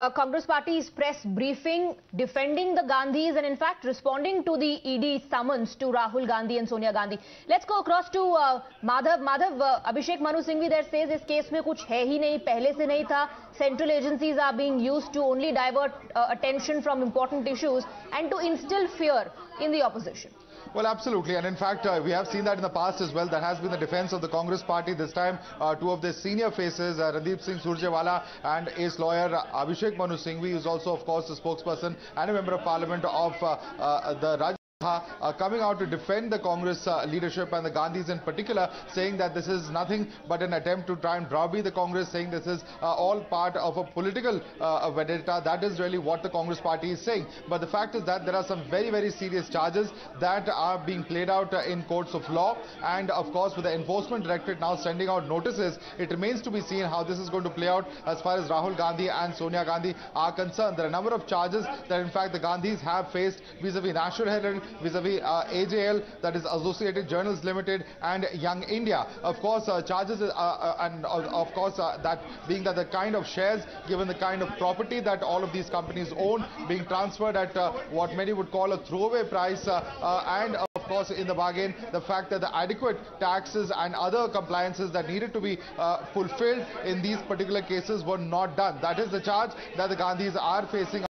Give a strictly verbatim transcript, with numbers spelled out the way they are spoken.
Uh, Congress Party's press briefing defending the Gandhis and in fact responding to the E D summons to Rahul Gandhi and Sonia Gandhi. Let's go across to uh, Madhav. Madhav, uh, Abhishek Manu Singhvi there says this case mein kuch hai hi nahi, pehle se nahi tha. Central agencies are being used to only divert uh, attention from important issues and to instill fear in the opposition. Well, absolutely, and in fact, uh, we have seen that in the past as well. That has been the defense of the Congress Party. This time, uh, two of the senior faces, uh, Randeep Singh Surjewala and ace lawyer uh, Abhishek Manu Singhvi, who is also, of course, the spokesperson and a member of parliament of uh, uh, the Raj. Uh, coming out to defend the Congress uh, leadership and the Gandhis in particular, saying that this is nothing but an attempt to try and browbeat the Congress, saying this is uh, all part of a political uh, vendetta. That is really what the Congress Party is saying. But the fact is that there are some very, very serious charges that are being played out uh, in courts of law. And of course, with the Enforcement Directorate now sending out notices, it remains to be seen how this is going to play out as far as Rahul Gandhi and Sonia Gandhi are concerned. There are a number of charges that, in fact, the Gandhis have faced vis-a-vis National Herald, vis-a-vis uh, A J L, that is Associated Journals Limited, and Young India. Of course, uh, charges uh, uh, and uh, of course uh, that being that the kind of shares, given the kind of property that all of these companies own, being transferred at uh, what many would call a throwaway price, uh, uh, and. Uh, Of course, in the bargain, the fact that the adequate taxes and other compliances that needed to be uh, fulfilled in these particular cases were not done. That is the charge that the Gandhis are facing.